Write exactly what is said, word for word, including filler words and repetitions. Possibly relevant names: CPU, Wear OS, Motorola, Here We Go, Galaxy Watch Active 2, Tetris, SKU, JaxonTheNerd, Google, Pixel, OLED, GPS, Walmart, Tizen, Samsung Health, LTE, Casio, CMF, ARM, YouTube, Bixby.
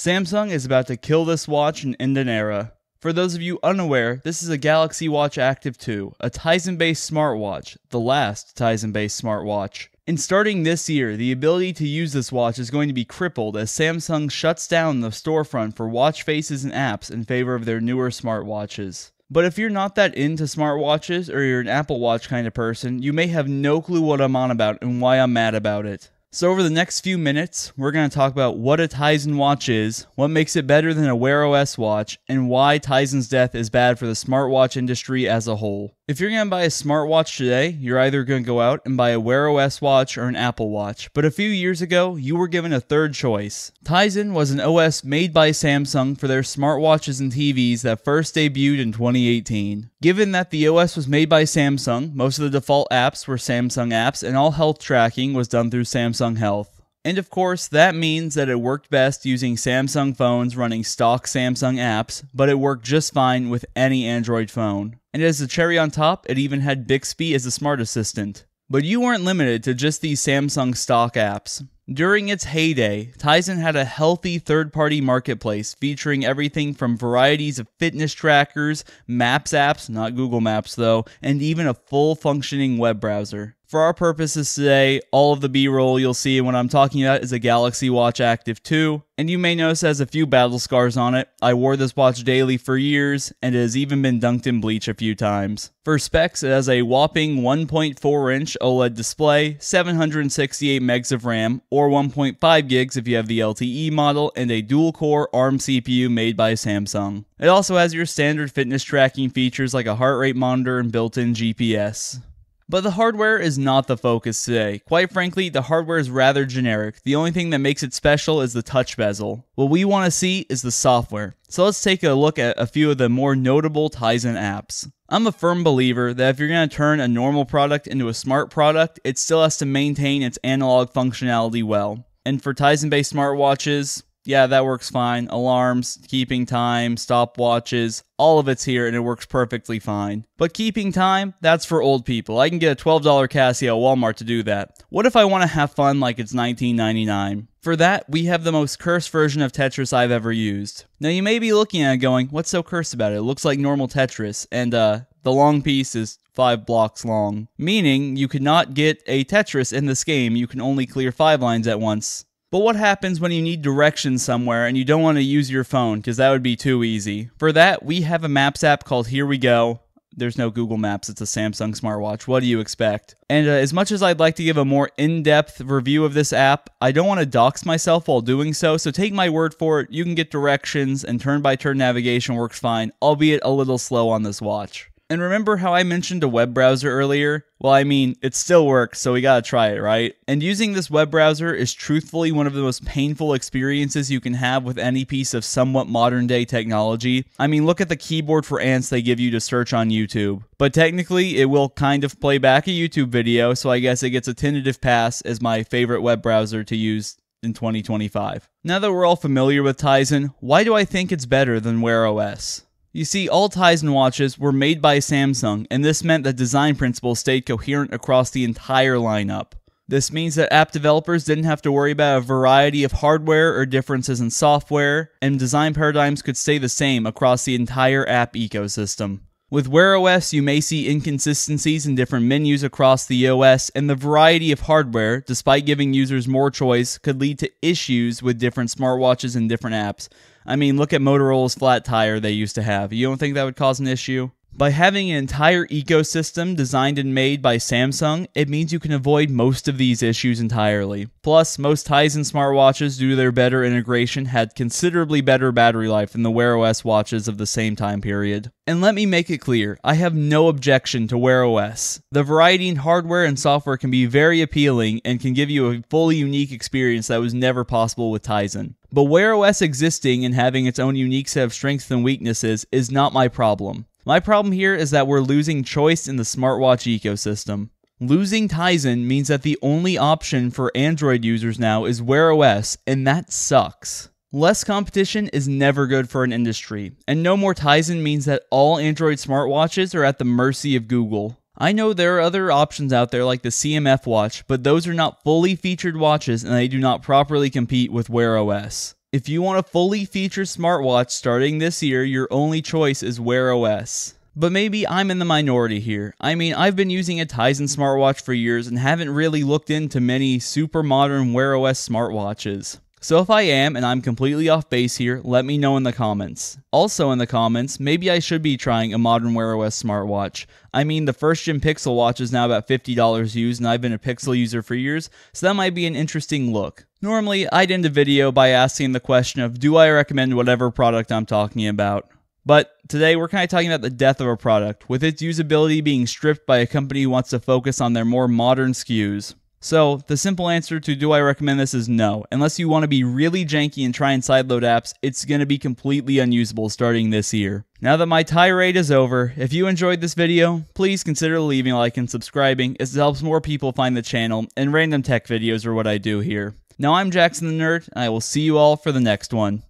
Samsung is about to kill this watch and end an era. For those of you unaware, this is a Galaxy Watch Active two, a Tizen-based smartwatch, the last Tizen-based smartwatch. And starting this year, the ability to use this watch is going to be crippled as Samsung shuts down the storefront for watch faces and apps in favor of their newer smartwatches. But if you're not that into smartwatches, or you're an Apple Watch kind of person, you may have no clue what I'm on about and why I'm mad about it. So over the next few minutes, we're going to talk about what a Tizen watch is, what makes it better than a Wear O S watch, and why Tizen's death is bad for the smartwatch industry as a whole. If you're going to buy a smartwatch today, you're either going to go out and buy a Wear O S watch or an Apple Watch, but a few years ago, you were given a third choice. Tizen was an O S made by Samsung for their smartwatches and T Vs that first debuted in twenty eighteen. Given that the O S was made by Samsung, most of the default apps were Samsung apps, and all health tracking was done through Samsung Health. And of course, that means that it worked best using Samsung phones running stock Samsung apps, but it worked just fine with any Android phone. And as the cherry on top, it even had Bixby as a smart assistant. But you weren't limited to just these Samsung stock apps. During its heyday, Tizen had a healthy third-party marketplace featuring everything from varieties of fitness trackers, maps apps, not Google Maps though, and even a full-functioning web browser. For our purposes today, all of the B-roll you'll see when I'm talking about is a Galaxy Watch Active two, and you may notice it has a few battle scars on it. I wore this watch daily for years, and it has even been dunked in bleach a few times. For specs, it has a whopping one point four inch OLED display, seven hundred sixty-eight megs of RAM, or one point five gigs if you have the L T E model, and a dual-core ARM C P U made by Samsung. It also has your standard fitness tracking features like a heart rate monitor and built-in G P S. But the hardware is not the focus today. Quite frankly, the hardware is rather generic. The only thing that makes it special is the touch bezel. What we want to see is the software. So let's take a look at a few of the more notable Tizen apps. I'm a firm believer that if you're going to turn a normal product into a smart product, it still has to maintain its analog functionality well. And for Tizen-based smartwatches, yeah, that works fine. Alarms, keeping time, stopwatches, all of it's here and it works perfectly fine. But keeping time, that's for old people. I can get a twelve dollar Casio at Walmart to do that. What if I want to have fun like it's nineteen ninety-nine? For that, we have the most cursed version of Tetris I've ever used. Now you may be looking at it going, what's so cursed about it? It looks like normal Tetris, and uh, the long piece is five blocks long. Meaning, you could not get a Tetris in this game, you can only clear five lines at once. But what happens when you need directions somewhere and you don't want to use your phone because that would be too easy? For that, we have a Maps app called Here We Go. There's no Google Maps, it's a Samsung smartwatch. What do you expect? And uh, as much as I'd like to give a more in-depth review of this app, I don't want to dox myself while doing so, so take my word for it. You can get directions and turn-by-turn navigation works fine, albeit a little slow on this watch. And remember how I mentioned a web browser earlier? Well, I mean, it still works, so we gotta try it, right? And using this web browser is truthfully one of the most painful experiences you can have with any piece of somewhat modern-day technology. I mean, look at the keyboard for ants they give you to search on YouTube. But technically, it will kind of play back a YouTube video, so I guess it gets a tentative pass as my favorite web browser to use in twenty twenty-five. Now that we're all familiar with Tizen, why do I think it's better than Wear O S? You see, all Tizen watches were made by Samsung, and this meant that design principles stayed coherent across the entire lineup. This means that app developers didn't have to worry about a variety of hardware or differences in software, and design paradigms could stay the same across the entire app ecosystem. With Wear O S, you may see inconsistencies in different menus across the O S, and the variety of hardware, despite giving users more choice, could lead to issues with different smartwatches and different apps. I mean, look at Motorola's flat tire they used to have. You don't think that would cause an issue? By having an entire ecosystem designed and made by Samsung, it means you can avoid most of these issues entirely. Plus, most Tizen smartwatches, due to their better integration, had considerably better battery life than the Wear O S watches of the same time period. And let me make it clear, I have no objection to Wear O S. The variety in hardware and software can be very appealing and can give you a fully unique experience that was never possible with Tizen. But Wear O S existing and having its own unique set of strengths and weaknesses is not my problem. My problem here is that we're losing choice in the smartwatch ecosystem. Losing Tizen means that the only option for Android users now is Wear O S, and that sucks. Less competition is never good for an industry, and no more Tizen means that all Android smartwatches are at the mercy of Google. I know there are other options out there like the C M F watch, but those are not fully featured watches and they do not properly compete with Wear O S. If you want a fully featured smartwatch starting this year, your only choice is Wear O S. But maybe I'm in the minority here. I mean, I've been using a Tizen smartwatch for years and haven't really looked into many super modern Wear O S smartwatches. So if I am, and I'm completely off base here, let me know in the comments. Also in the comments, maybe I should be trying a modern Wear O S smartwatch. I mean, the first gen Pixel watch is now about fifty dollars used, and I've been a Pixel user for years, so that might be an interesting look. Normally, I'd end a video by asking the question of, do I recommend whatever product I'm talking about? But today we're kind of talking about the death of a product, with its usability being stripped by a company who wants to focus on their more modern S K Us. So the simple answer to do I recommend this is no. Unless you want to be really janky and try and sideload apps, it's going to be completely unusable starting this year. Now that my tirade is over, if you enjoyed this video, please consider leaving a like and subscribing, as it helps more people find the channel, and random tech videos are what I do here. Now I'm Jaxon the Nerd, and I will see you all for the next one.